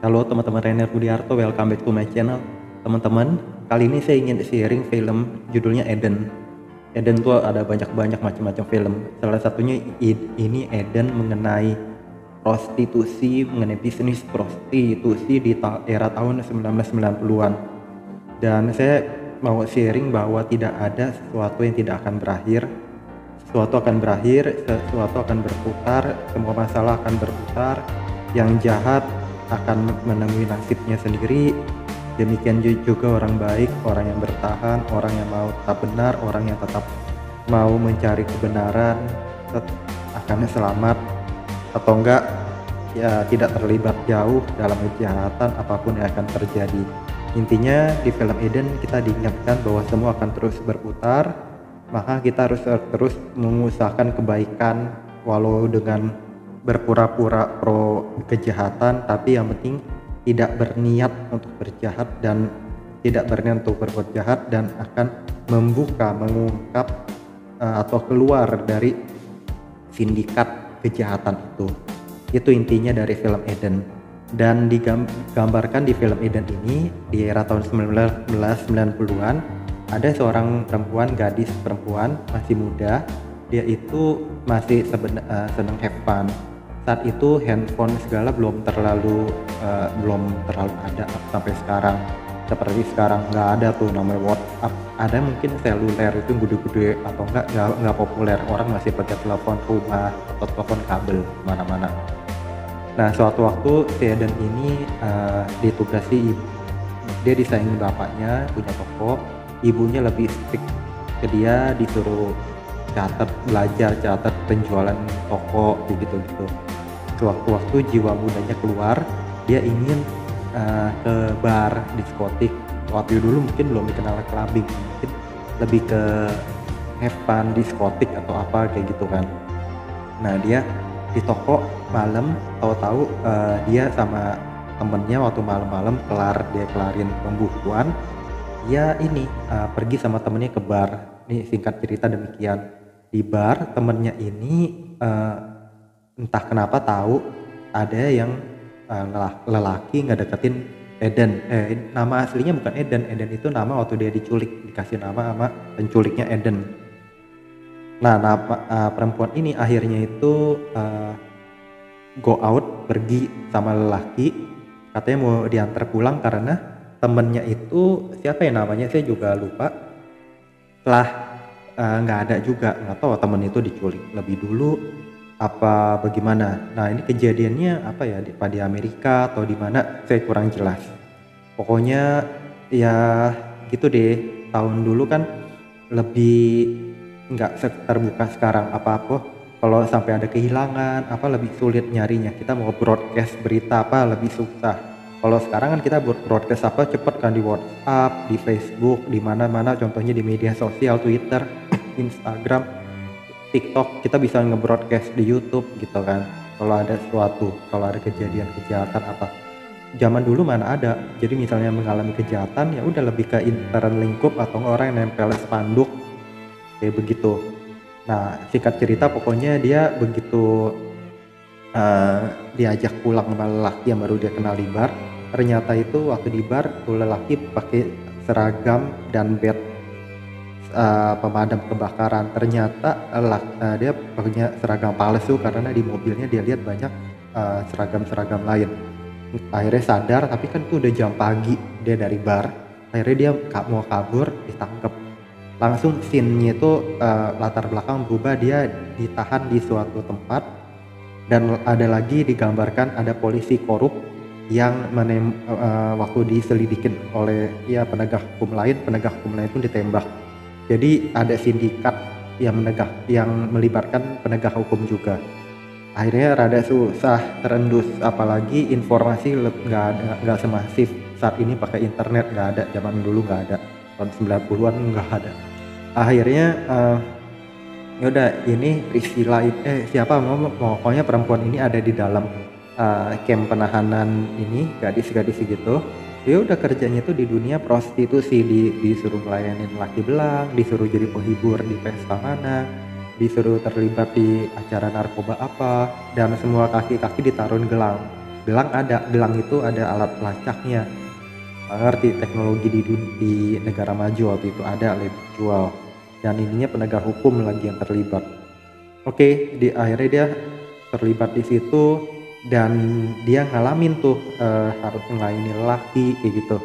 Halo teman-teman, Rainer Budiharto, welcome back to my channel. Teman-teman, kali ini saya ingin sharing film judulnya Eden. Eden tuh ada banyak macam-macam film. Salah satunya ini Eden, mengenai prostitusi, mengenai bisnis prostitusi di era tahun 1990-an. Dan saya mau sharing bahwa tidak ada sesuatu yang tidak akan berakhir. Sesuatu akan berakhir, sesuatu akan berputar, semua masalah akan berputar. Yang jahat akan menemui nasibnya sendiri, demikian juga orang baik, orang yang bertahan, orang yang mau tetap benar, orang yang tetap mau mencari kebenaran akan selamat, atau enggak ya tidak terlibat jauh dalam kejahatan apapun yang akan terjadi. Intinya di film Eden kita diingatkan bahwa semua akan terus berputar, maka kita harus terus mengusahakan kebaikan walau dengan berpura-pura pro kejahatan, tapi yang penting tidak berniat untuk berjahat dan tidak berniat untuk berbuat jahat, dan akan mengungkap atau keluar dari sindikat kejahatan itu. Itu intinya dari film Eden. Dan digambarkan di film Eden ini di era tahun 1990-an ada seorang gadis perempuan masih muda. Dia itu masih senang have fun. Saat itu handphone segala belum terlalu ada sampai sekarang. Seperti sekarang nggak ada tuh nomor WhatsApp. Ada mungkin seluler itu gede-gede, atau nggak populer. Orang masih pakai telepon rumah atau telepon kabel kemana-mana. Nah, suatu waktu si Eden ini ditugasi ibu. Dia disaingi bapaknya punya toko. Ibunya lebih strict ke dia, disuruh catat penjualan toko gitu. Sewaktu-waktu jiwa mudanya keluar, dia ingin ke bar, diskotik. Waktu dulu mungkin belum dikenal clubbing, mungkin lebih ke have fun, diskotik atau apa kayak gitu kan. Nah, dia di toko malam, tahu-tahu dia sama temennya waktu malam-malam dia kelarin pembukuan. Dia pergi sama temennya ke bar. Ini singkat cerita demikian. Di bar temennya ini entah kenapa tahu ada yang lelaki ngedeketin Eden. Nama aslinya bukan Eden. Eden itu nama waktu dia diculik, dikasih nama sama penculiknya Eden. Nah, perempuan ini akhirnya itu go out, pergi sama lelaki, katanya mau diantar pulang karena temennya itu, siapa ya namanya saya juga lupa, telah nggak ada juga, nggak tahu temen itu diculik lebih dulu apa bagaimana. Nah, ini kejadiannya apa ya, di Amerika atau di mana saya kurang jelas. Pokoknya ya gitu deh, tahun dulu kan lebih nggak terbuka sekarang apa-apa. Kalau sampai ada kehilangan apa lebih sulit nyarinya, kita mau broadcast berita apa lebih susah. Kalau sekarang kan kita broadcast apa cepet kan, di WhatsApp, di Facebook, di mana-mana, contohnya di media sosial, Twitter, Instagram, TikTok, kita bisa nge-broadcast di YouTube gitu kan. Kalau ada sesuatu, kalau ada kejadian kejahatan apa. Zaman dulu mana ada. Jadi misalnya mengalami kejahatan ya udah lebih ke intern lingkup atau orang yang nempel spanduk kayak begitu. Nah, singkat cerita pokoknya dia begitu diajak pulang sama lelaki yang baru dia kenal di bar. Ternyata itu waktu di bar tuh lelaki pakai seragam dan bed pemadam kebakaran. Ternyata dia punya seragam palsu karena di mobilnya dia lihat banyak seragam-seragam lain. Akhirnya sadar, tapi kan itu udah jam pagi dia dari bar. Akhirnya dia mau kabur, ditangkep. Langsung scene-nya itu latar belakang berubah, dia ditahan di suatu tempat, dan ada lagi digambarkan ada polisi korup yang waktu diselidikin oleh ya penegak hukum lain pun ditembak. Jadi ada sindikat yang melibatkan penegak hukum juga. Akhirnya rada susah terendus, apalagi informasi nggak semasif saat ini, pakai internet nggak ada, zaman dulu nggak ada, tahun 90-an nggak ada. Akhirnya yaudah ini Priscilla siapa pokoknya perempuan ini ada di dalam camp penahanan ini, gadis-gadis gitu. Dia udah kerjanya itu di dunia prostitusi, disuruh melayani laki belang, disuruh jadi penghibur di pesta mana, disuruh terlibat di acara narkoba apa, dan semua kaki-kaki ditaruhin gelang. Gelang ada, gelang itu ada alat pelacaknya. Ngerti teknologi di negara maju waktu itu ada label jual, dan ininya penegak hukum lagi yang terlibat. Oke, di akhirnya dia terlibat di situ dan dia ngalamin tuh harus ngelainin lelaki kayak gitu.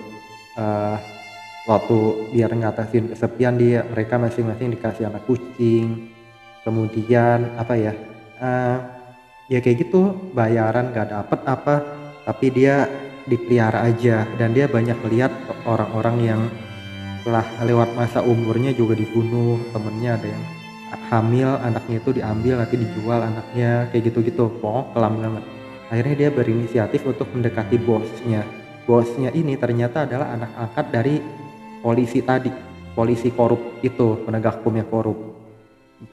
Waktu biar ngatasin kesepian dia, mereka masing-masing dikasih anak kucing, kemudian apa ya? Ya kayak gitu, bayaran gak dapet apa, tapi dia dipelihara aja, dan dia banyak melihat orang-orang yang telah lewat masa umurnya juga dibunuh, temennya ada yang hamil, anaknya itu diambil nanti dijual anaknya, kayak gitu-gitu, kelam banget. Akhirnya dia berinisiatif untuk mendekati bosnya. Bosnya ini ternyata adalah anak angkat dari polisi tadi, polisi korup itu, penegak hukum yang korup.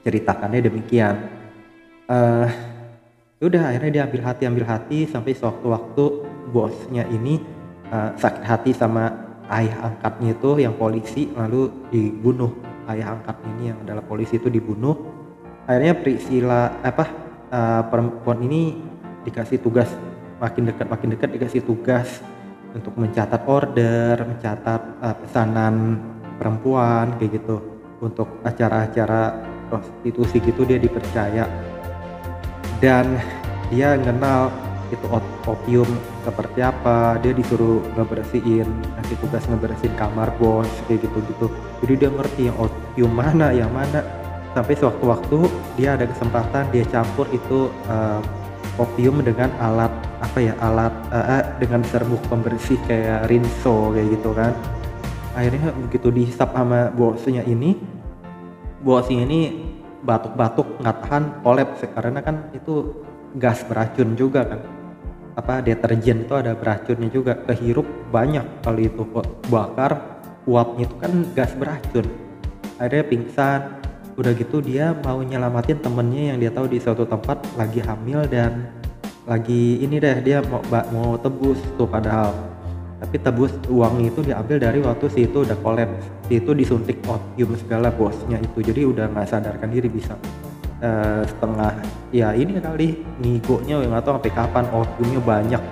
Ceritakannya demikian. Udah akhirnya dia ambil hati sampai suatu waktu bosnya ini sakit hati sama ayah angkatnya itu yang polisi, lalu dibunuh. Ayah angkat ini yang adalah polisi itu dibunuh. Akhirnya Priscilla perempuan ini dikasih tugas, makin dekat dikasih tugas untuk mencatat order, mencatat pesanan perempuan kayak gitu. Untuk acara-acara prostitusi gitu dia dipercaya. Dan dia kenal itu opium seperti apa, dia disuruh ngebersihin, nanti tugas ngebersihin kamar bos kayak gitu-gitu. Jadi dia ngerti yang opium mana yang mana, sampai suatu waktu dia ada kesempatan dia campur itu opium dengan dengan serbuk pembersih kayak rinso kayak gitu kan. Akhirnya begitu dihisap sama bosnya ini batuk-batuk nggak tahan, kolaps, karena kan itu gas beracun juga kan, deterjen itu ada beracunnya juga, kehirup banyak kali itu, bakar, uapnya itu kan gas beracun. Akhirnya pingsan. Udah gitu dia mau nyelamatin temennya yang dia tahu di suatu tempat lagi hamil dan lagi ini deh, dia mau tebus tuh padahal, tapi tebus uang itu diambil dari waktu si itu udah kolaps, si itu disuntik opium segala bosnya itu, jadi udah nggak sadarkan diri bisa setengah ya ini kali ngigonya nggak tahu sampai kapan, opiumnya banyak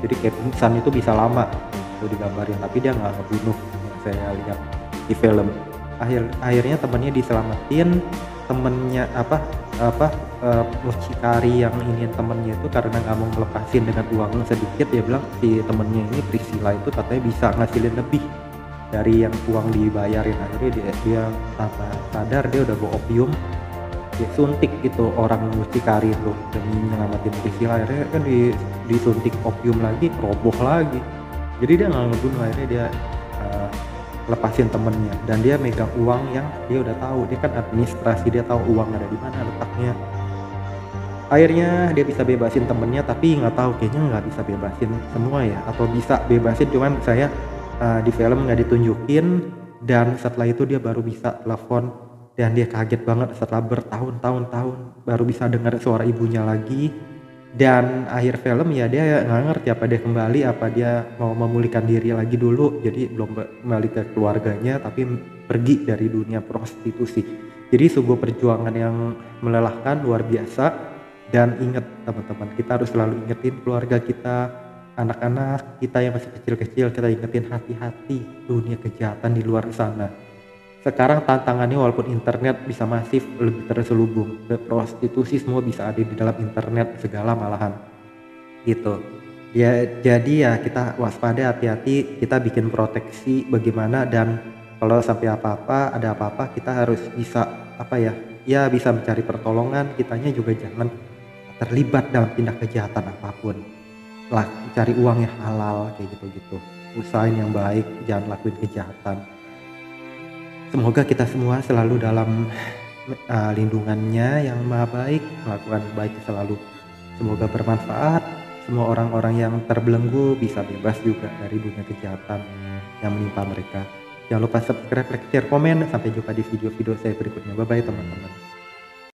jadi kayak pingsan itu bisa lama itu digambarin, tapi dia nggak ngebunuh yang saya lihat di film. Akhirnya temennya diselamatin, temennya mucikari yang ingin temennya itu karena nggak mau ngelepasin dengan uang sedikit, dia bilang si temennya ini Priscilla itu katanya bisa ngasilin lebih dari yang uang dibayarin. Akhirnya dia tanpa sadar dia udah bawa opium, dia suntik itu orang mucikari itu demi nyelamatin Priscilla. Akhirnya kan disuntik opium lagi, roboh lagi, jadi dia nggak ngebunuh. Akhirnya dia lepasin temennya, dan dia megang uang yang dia udah tahu, dia kan administrasi, dia tahu uang ada di mana letaknya. Akhirnya dia bisa bebasin temennya, tapi nggak tahu kayaknya nggak bisa bebasin semua ya, atau bisa bebasin cuman saya di film nggak ditunjukin. Dan setelah itu dia baru bisa telepon, dan dia kaget banget setelah bertahun-tahun baru bisa dengar suara ibunya lagi. Dan akhir film ya dia nggak ngerti apa dia kembali, apa dia mau memulihkan diri lagi dulu, jadi belum kembali ke keluarganya tapi pergi dari dunia prostitusi. Jadi sebuah perjuangan yang melelahkan luar biasa. Dan ingat teman-teman, kita harus selalu ingetin keluarga kita, anak-anak kita yang masih kecil-kecil, kita ingetin hati-hati dunia kejahatan di luar sana. Sekarang tantangannya walaupun internet bisa masif lebih terselubung, prostitusi semua bisa ada di dalam internet segala malahan gitu ya. Jadi ya kita waspada, hati-hati, kita bikin proteksi bagaimana, dan kalau sampai ada apa-apa kita harus bisa bisa mencari pertolongan. Kitanya juga jangan terlibat dalam tindak kejahatan apapun lah, cari uang yang halal kayak gitu-gitu, usahain yang baik, jangan lakuin kejahatan. Semoga kita semua selalu dalam lindungannya yang maha baik, melakukan baik selalu. Semoga bermanfaat, semua orang-orang yang terbelenggu bisa bebas juga dari dunia kejahatan yang menimpa mereka. Jangan lupa subscribe, like, share, komen. Sampai jumpa di video-video saya berikutnya. Bye-bye teman-teman.